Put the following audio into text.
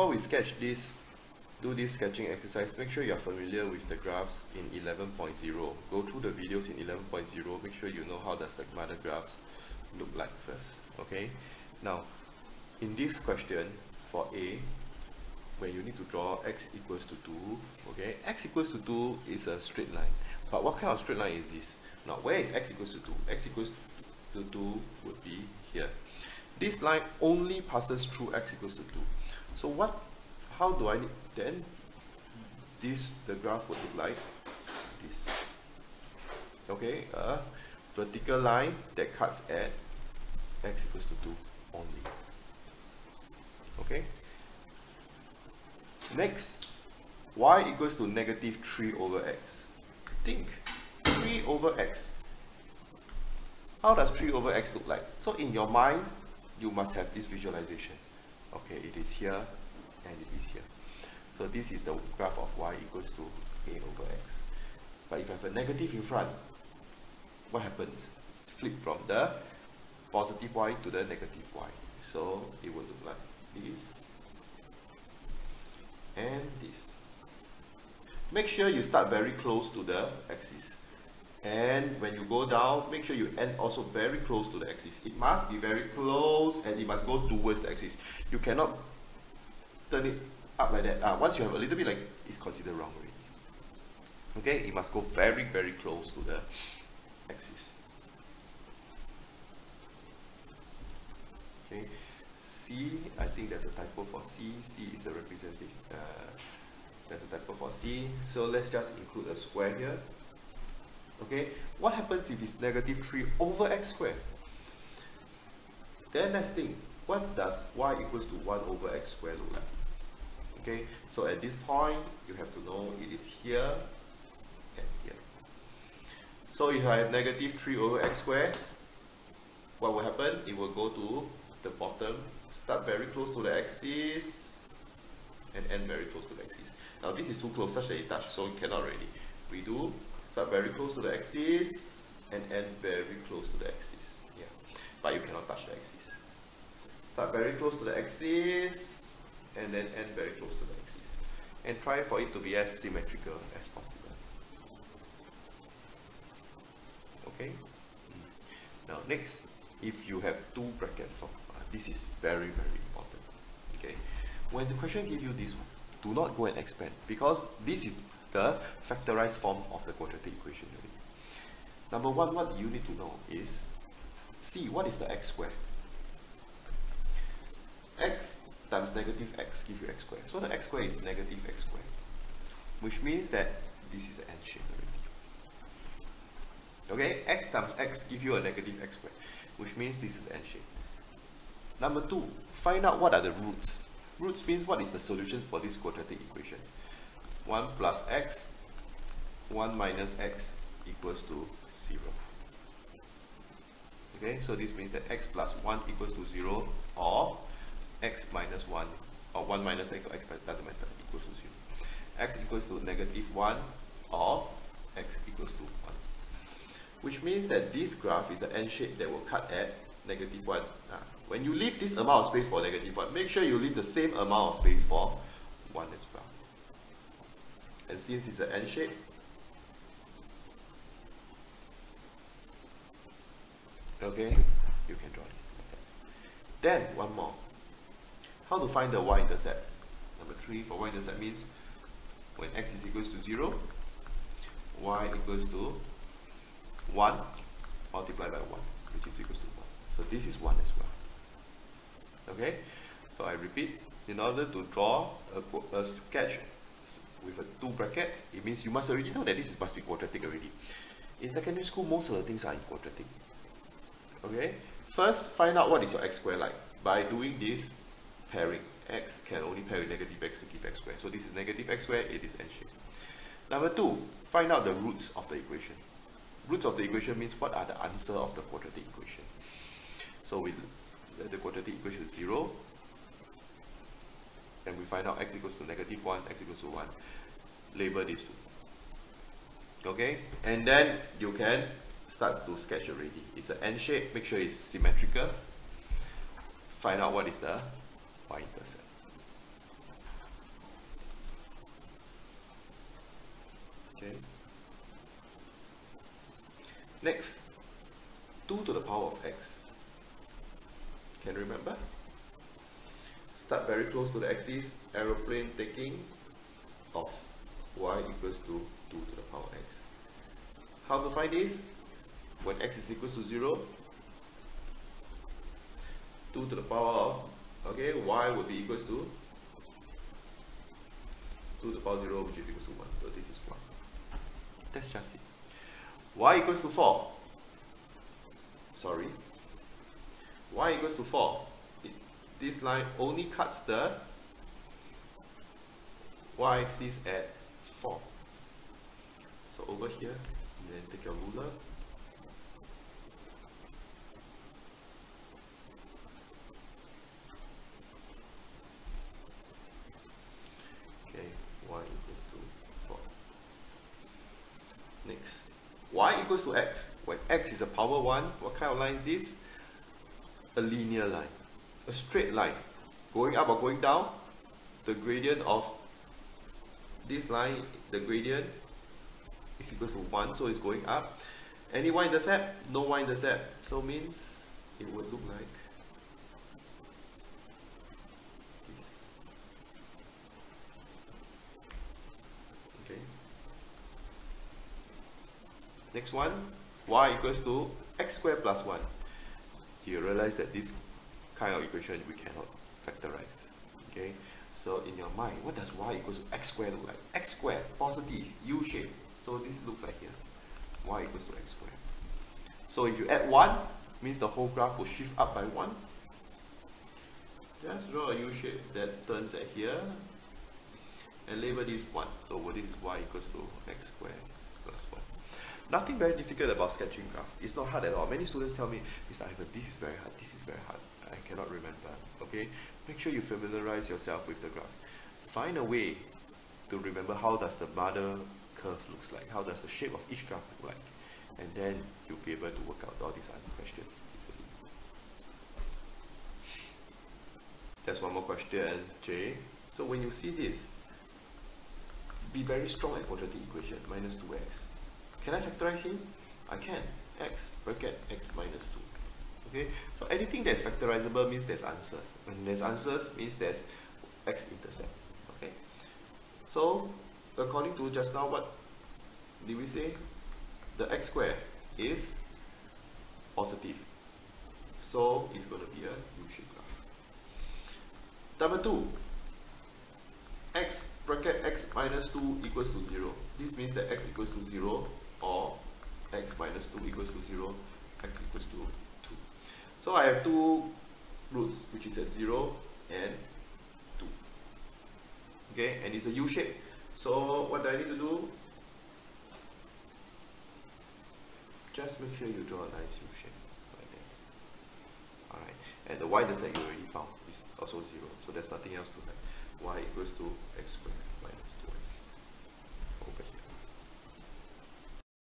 Before we sketch this, do this sketching exercise, make sure you are familiar with the graphs in 11.0. Go through the videos in 11.0, make sure you know how does the mother graphs look like first. Okay? Now, in this question, for A, where you need to draw x equals to 2, okay? X equals to 2 is a straight line. But what kind of straight line is this? Now, where is x equals to 2? X equals to 2 would be here. This line only passes through x equals to 2. So what, how do I need, then this, the graph would look like this. Okay, a vertical line that cuts at x equals to 2 only. Okay. Next, y equals to -3/x. Think, 3/x. How does 3/x look like? So in your mind, you must have this visualization. Okay, it is here and it is here. So this is the graph of y equals to a/x. But if I have a negative in front, what happens? Flip from the positive y to the negative y. So it will look like this and this. Make sure you start very close to the axis. And when you go down, make sure you end also very close to the axis. It must be very close and it must go towards the axis. You cannot turn it up like that. Once you have a little bit like, it's considered wrong already. Okay, it must go very, very close to the axis. Okay, C, I think there's a typo for C. C is a representation. There's a typo for C. So let's just include a square here. Okay, what happens if it's -3/x²? Then let's think, what does y equals to 1/x² look like? Okay, so at this point, you have to know it is here and here. So if I have -3/x², what will happen? It will go to the bottom, start very close to the axis, and end very close to the axis. Now this is too close, such that it touches, so you cannot really. We do. Start very close to the axis and end very close to the axis. Yeah, but you cannot touch the axis. Start very close to the axis and then end very close to the axis. And try for it to be as symmetrical as possible. Okay? Now next, if you have two bracket form, this is very, very important. Okay? When the question gives you this one, do not go and expand, because this is the factorized form of the quadratic equation. Number one, what you need to know is, see, what is the x square? X times -x gives you x square. So the x square is -x², which means that this is an N shape already. Okay, x times x gives you a -x², which means this is N shape. Number two, find out what are the roots. Roots means what is the solution for this quadratic equation. 1 + x, 1 - x equals to 0. Okay, so this means that x + 1 equals to 0, or x - 1, or 1 - x or x doesn't matter, equals to 0. X equals to -1, or x equals to 1. Which means that this graph is an N shape that will cut at -1. When you leave this amount of space for -1, make sure you leave the same amount of space for 1 as well. And since it's an N shape, okay, you can draw it. Then one more. How to find the y-intercept? Number three, for y-intercept means when x is equals to 0, y equals to 1 multiplied by 1, which is equals to 1. So this is 1 as well. Okay, so I repeat, in order to draw a sketch with two brackets, it means you must already know that this must be quadratic already. In secondary school, most of the things are in quadratic. Okay? First, find out what is your x² like by doing this pairing. X can only pair with -x to give x². So this is -x², it is N shape. Number two, find out the roots of the equation. Roots of the equation means what are the answer of the quadratic equation. So we let the quadratic equation 0, and we find out x equals to -1, x equals to 1. Label these two. Okay? And then you can start to sketch already. It's an N shape. Make sure it's symmetrical. Find out what is the y-intercept. Next, 2 to the power of x. Can you remember? Start very close to the axis, aeroplane taking off. Y equals to 2 to the power x. How to find this? When x is equals to 0, 2 to the power of, okay, y will be equals to 2 to the power 0, which is equals to 1. So this is 1. That's just it. Y equals to 4. Sorry. Y equals to 4. This line only cuts the y-axis at 4. So over here, and then take your ruler. Okay, y equals to 4. Next, y equals to x. When x is a power 1, what kind of line is this? A linear line. A straight line going up or going down. The gradient of this line, the gradient is equal to 1, so it's going up. Any y-intercept? No y-intercept, so means it would look like this. Okay, next one, y equals to x squared plus 1. You realize that this kind of equation we cannot factorize. Okay, so in your mind, what does y equals to x squared look like? X squared, positive, U shape. So this looks like here, y equals to x squared. So if you add 1, means the whole graph will shift up by 1. Just draw a U shape that turns at here, and label this 1. So what is y equals to x squared plus 1. Nothing very difficult about sketching graph. It's not hard at all. Many students tell me, Mr. Ivan, this is very hard, this is very hard. I cannot remember. Okay, make sure you familiarize yourself with the graph. Find a way to remember how does the mother curve looks like, how does the shape of each graph look like, and then you'll be able to work out all these other questions easily. There's one more question, Jay. So when you see this, be very strong at quadratic equation, minus 2x. Can I factorize him? I can. X bracket x minus 2. Okay, so anything that's factorizable means there's answers. When there's answers, means there's x-intercept. Okay, so according to just now, what did we say? The x square is positive, so it's going to be a U-shaped graph. Number 2, x bracket x minus 2 equals to 0. This means that x equals to 0, or x minus 2 equals to 0, x equals to 0. So I have two roots, which is at 0 and 2. Okay, and it's a U shape. So what do I need to do? Just make sure you draw a nice U shape like that. Alright, and the y-intercept you already found is also 0. So there's nothing else to that. Y equals to x squared.